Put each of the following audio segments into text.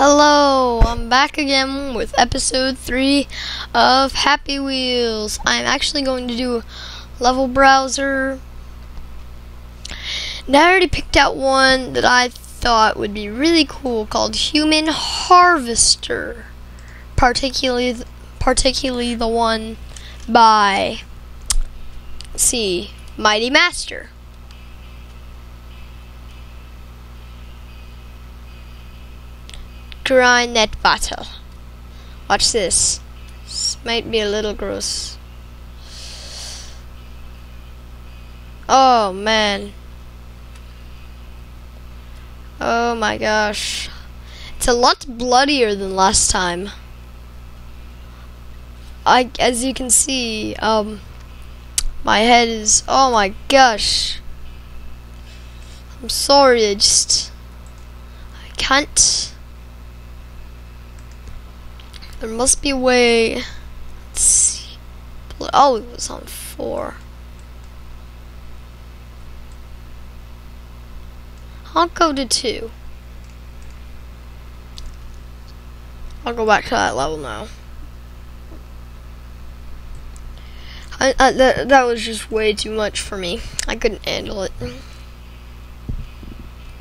Hello, I'm back again with episode 3 of Happy Wheels. I'm actually going to do level browser. And I already picked out one that I thought would be really cool called Human Harvester. Particularly the one by, Mighty Master. Grind that bottle. Watch this. This might be a little gross. Oh man. Oh my gosh. It's a lot bloodier than last time. As you can see, my head is, oh my gosh. I'm sorry, I can't. There must be a way. Let's see. Oh, it was on 4. I'll go to 2. I'll go back to that level now. That was just way too much for me. I couldn't handle it.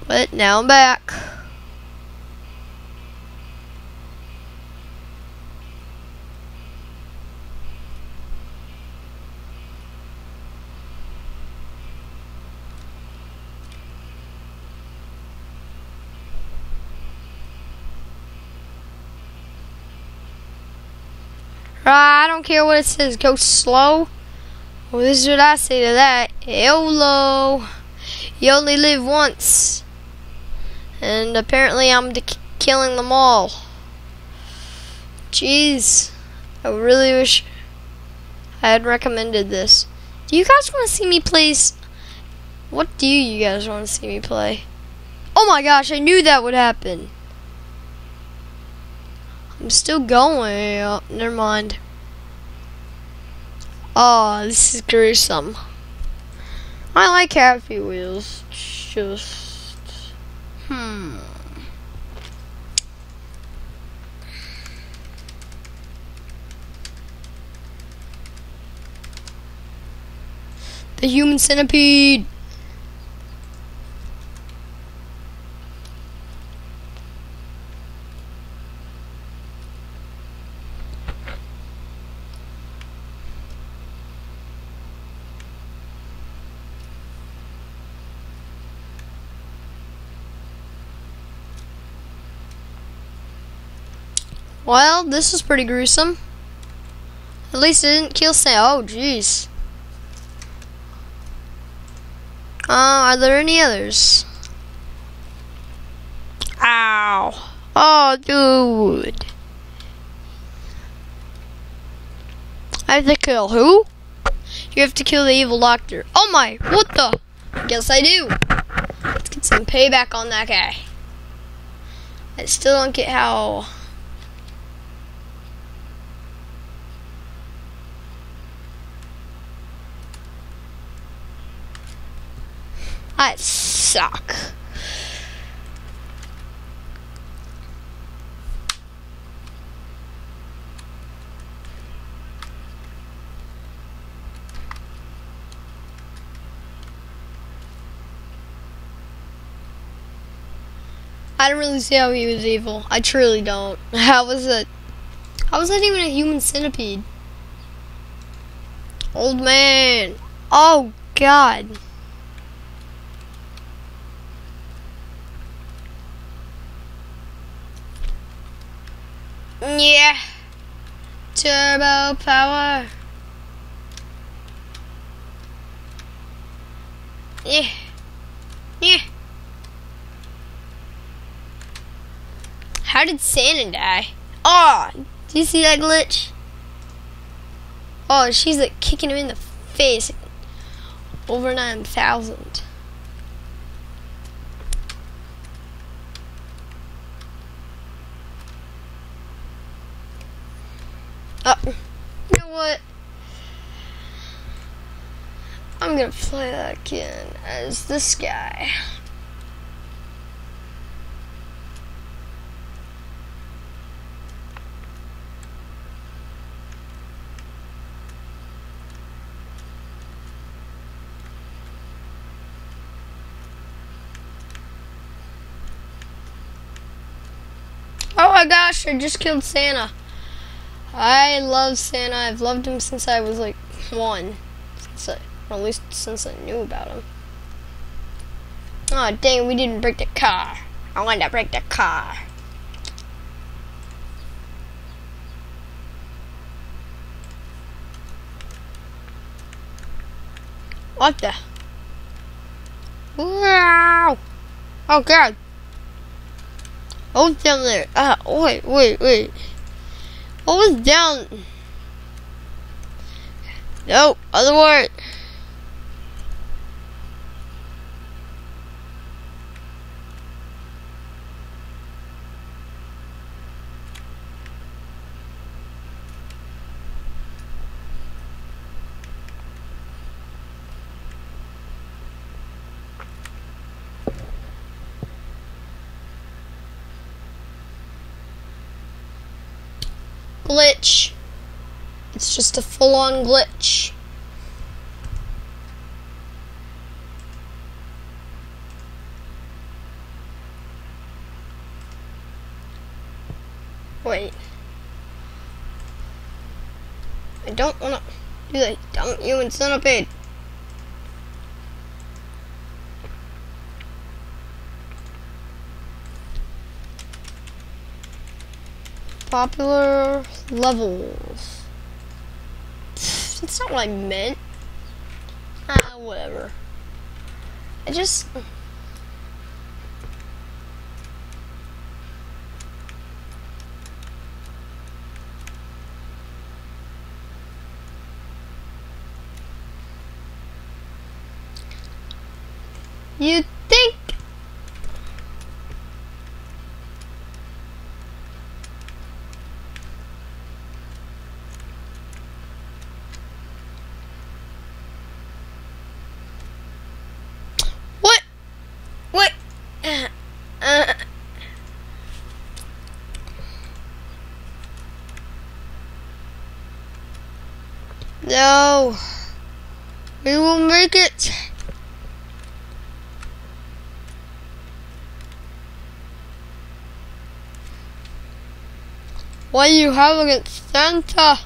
But now I'm back. I don't care what it says, go slow. Well, this is what I say to that. YOLO. You only live once. And apparently I'm killing them all. Jeez. I really wish I had recommended this. Do you guys want to see me play? What do you guys want to see me play? Oh my gosh, I knew that would happen. I'm still going. Oh, never mind. Oh, this is gruesome. I like Happy Wheels. Just The Human Centipede. Well, this is pretty gruesome. At least it didn't kill Sam. Oh, jeez. Are there any others? Ow. Oh, dude. I have to kill who? You have to kill the evil doctor. Oh my, what the? Guess I do. Let's get some payback on that guy. I still don't get how... I suck. I don't really see how he was evil. I truly don't. How was that even a human centipede? Old man. Oh God. Yeah, turbo power. Yeah, yeah. How did Santa die? Oh, do you see that glitch? Oh, she's like kicking him in the face. Over 9,000. You know what? I'm gonna play that again as this guy. my gosh, I just killed Santa. I love Santa. I've loved him since I was like one. Or at least since I knew about him. Aw, oh, dang, we didn't break the car. I wanted to break the car. What the? Wow! Oh god! What was down there? Ah, wait. What was down? No, other word. Glitch. It's just a full-on glitch. Wait. I don't wanna do that dumb human centipede. Popular levels. That's not what I meant. Ah, whatever. I just... You think... No, we will make it. What do you have against Santa?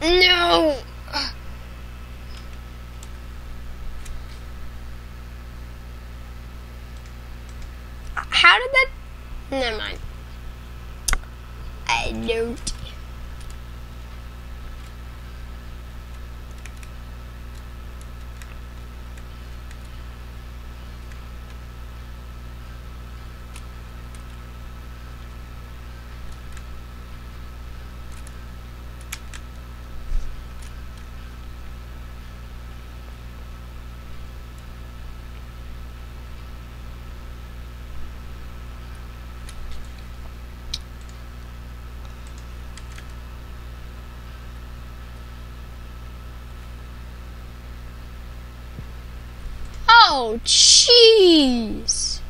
No! How did that... Never mind. I don't... Oh, jeez.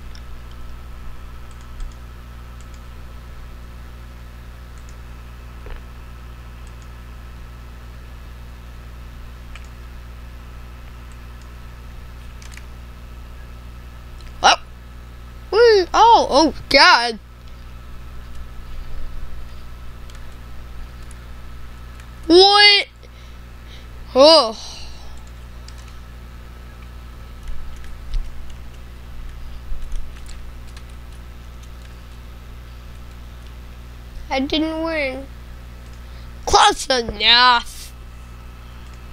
Oh. Mm, oh god. What? Oh. I didn't win. Close enough.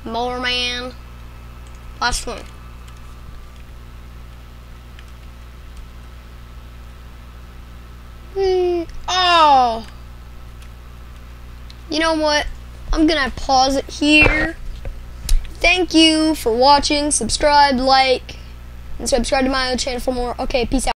More man. Last one. Oh. You know what? I'm gonna pause it here. Thank you for watching. Subscribe, like, and subscribe to my other channel for more. Okay, peace out.